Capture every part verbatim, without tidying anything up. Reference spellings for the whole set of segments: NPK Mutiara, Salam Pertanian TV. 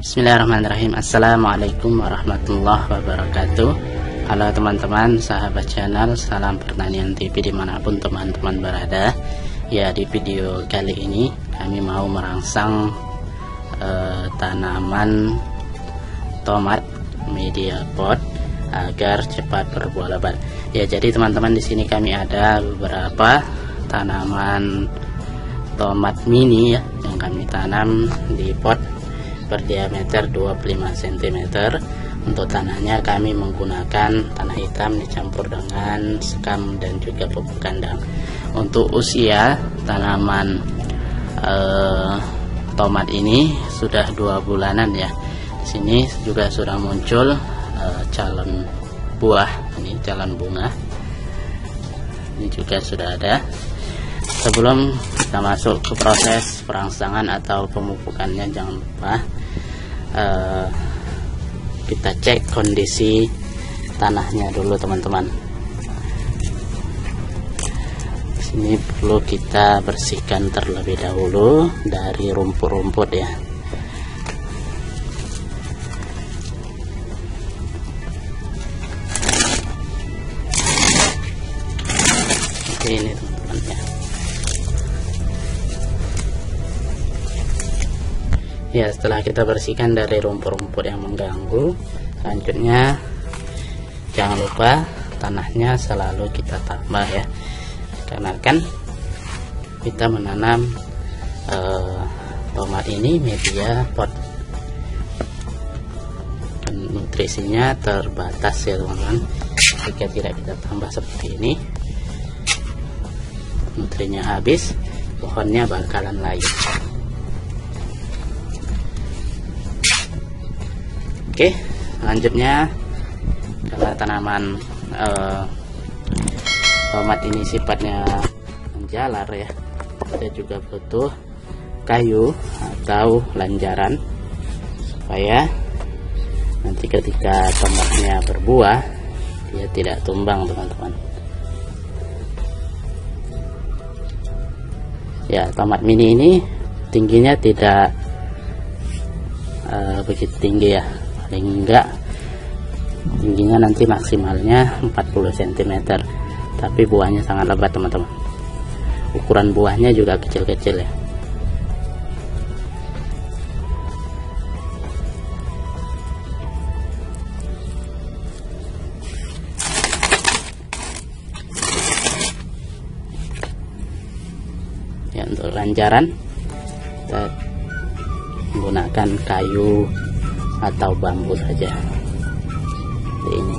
Bismillahirrahmanirrahim. Assalamualaikum warahmatullahi wabarakatuh. Halo teman-teman sahabat channel Salam Pertanian T V dimanapun teman-teman berada. Ya, di video kali ini kami mau merangsang eh, tanaman tomat media pot agar cepat berbuah lebat. Ya, jadi teman-teman di sini kami ada beberapa tanaman tomat mini ya yang kami tanam di pot berdiameter dua puluh lima sentimeter. Untuk tanahnya kami menggunakan tanah hitam dicampur dengan sekam dan juga pupuk kandang. Untuk usia tanaman eh, tomat ini sudah dua bulanan ya. Di sini juga sudah muncul eh, calon buah, ini calon bunga. Ini juga sudah ada. Sebelum kita masuk ke proses perangsangan atau pemupukannya, jangan lupa eh, kita cek kondisi tanahnya dulu teman-teman. Sini perlu kita bersihkan terlebih dahulu dari rumput-rumput ya. Oke, ini teman-teman ya. Ya, setelah kita bersihkan dari rumput-rumput yang mengganggu, selanjutnya jangan lupa tanahnya selalu kita tambah ya, karena kan kita menanam eh, tomat ini media pot, dan nutrisinya terbatas ya teman-teman. Jika tidak kita tambah seperti ini, nutrinya habis, pohonnya bakalan layu. Oke, selanjutnya kalau tanaman eh, tomat ini sifatnya menjalar ya, kita juga butuh kayu atau lanjaran supaya nanti ketika tomatnya berbuah dia tidak tumbang teman-teman. Ya, tomat mini ini tingginya tidak eh, begitu tinggi ya, hingga tingginya nanti maksimalnya empat puluh sentimeter, tapi buahnya sangat lebat teman-teman. Ukuran buahnya juga kecil-kecil ya. Ya, untuk lanjaran kita menggunakan kayu atau bambu saja. Ini.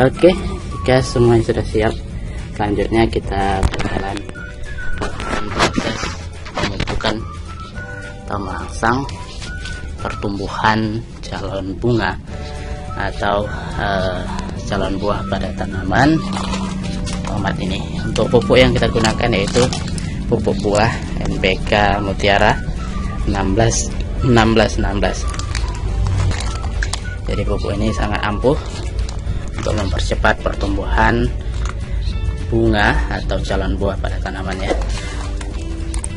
Oke, jika semuanya sudah siap, selanjutnya kita berjalan melakukan proses pemupukan atau merangsang pertumbuhan calon bunga atau eh, calon buah pada tanaman tomat ini. Untuk pupuk yang kita gunakan yaitu pupuk buah N P K Mutiara enam belas enam belas enam belas. Jadi pupuk ini sangat ampuh untuk mempercepat pertumbuhan bunga atau calon buah pada tanamannya.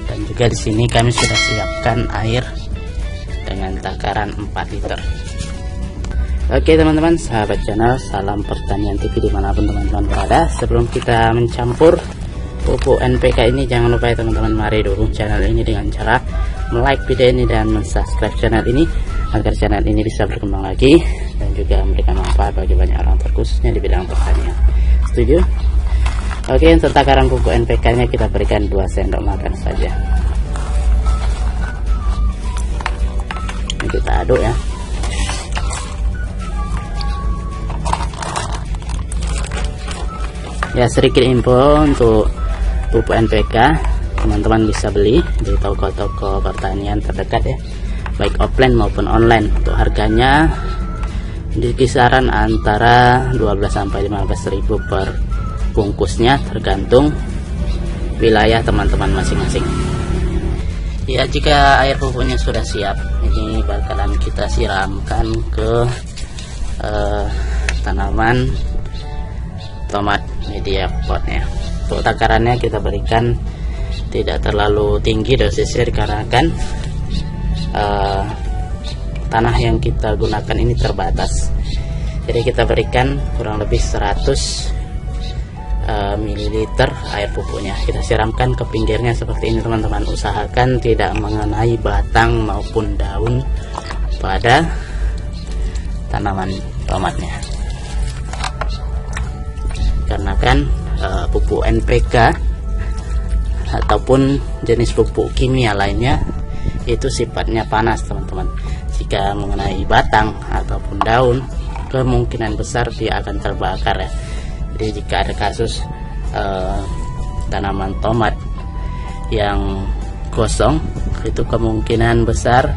Dan juga di sini kami sudah siapkan air dengan takaran empat liter. Oke teman-teman sahabat channel Salam Pertanian T V dimanapun teman-teman berada. Sebelum kita mencampur pupuk N P K ini, jangan lupa ya teman-teman, mari dukung channel ini dengan cara like video ini dan subscribe channel ini agar channel ini bisa berkembang lagi dan juga memberikan manfaat bagi banyak orang, terkhususnya di bidang pertanian. Setuju? Oke, untuk takaran pupuk N P K nya kita berikan dua sendok makan saja. Ini kita aduk ya. Ya, sedikit info untuk pupuk N P K, teman-teman bisa beli di toko-toko pertanian terdekat ya, baik offline maupun online. Untuk harganya di kisaran antara dua belas sampai lima belas ribu per bungkusnya, tergantung wilayah teman-teman masing-masing. Ya, jika air pupuknya sudah siap, ini bakalan kita siramkan ke eh, tanaman tomat media potnya. Untuk takarannya kita berikan tidak terlalu tinggi dosisnya, karena kan eh, tanah yang kita gunakan ini terbatas. Jadi kita berikan kurang lebih seratus mililiter air pupuknya. Kita siramkan ke pinggirnya seperti ini, teman-teman. Usahakan tidak mengenai batang maupun daun pada tanaman tomatnya, karena kan e, pupuk N P K ataupun jenis pupuk kimia lainnya itu sifatnya panas, teman-teman. Jika mengenai batang ataupun daun, kemungkinan besar dia akan terbakar, ya. Jadi jika ada kasus eh, tanaman tomat yang kosong, itu kemungkinan besar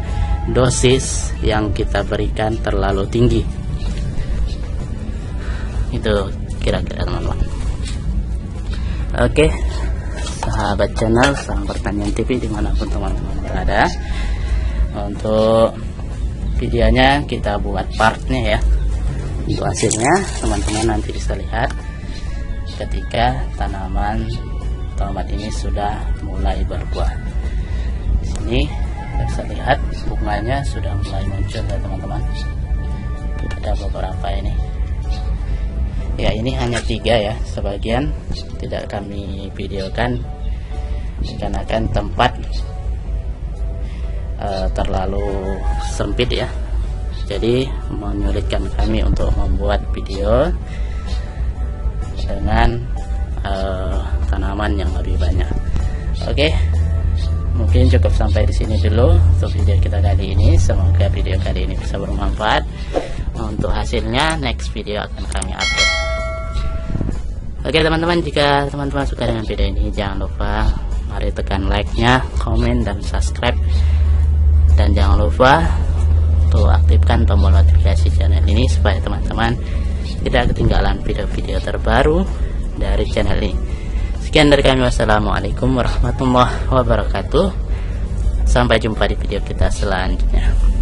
dosis yang kita berikan terlalu tinggi. Itu kira-kira, teman-teman. Oke, sahabat channel Salam Pertanian T V dimanapun teman-teman berada, untuk videonya kita buat partnya, ya. Untuk hasilnya teman-teman nanti bisa lihat ketika tanaman tomat ini sudah mulai berbuah. Di sini kita bisa lihat bunganya sudah mulai muncul, ya teman-teman. Ada beberapa ini. Ya, ini hanya tiga, ya. Sebagian tidak kami videokan dikarenakan tempat eh, terlalu sempit, ya. Jadi menyulitkan kami untuk membuat video dengan uh, tanaman yang lebih banyak. Oke, mungkin cukup sampai di sini dulu untuk video kita kali ini. Semoga video kali ini bisa bermanfaat. Untuk hasilnya next video akan kami update. Oke teman-teman, jika teman-teman suka dengan video ini, jangan lupa mari tekan like-nya, komen dan subscribe, dan jangan lupa aktifkan tombol notifikasi channel ini supaya teman-teman tidak ketinggalan video-video terbaru dari channel ini. Sekian dari kami, wassalamualaikum warahmatullahi wabarakatuh. Sampai jumpa di video kita selanjutnya.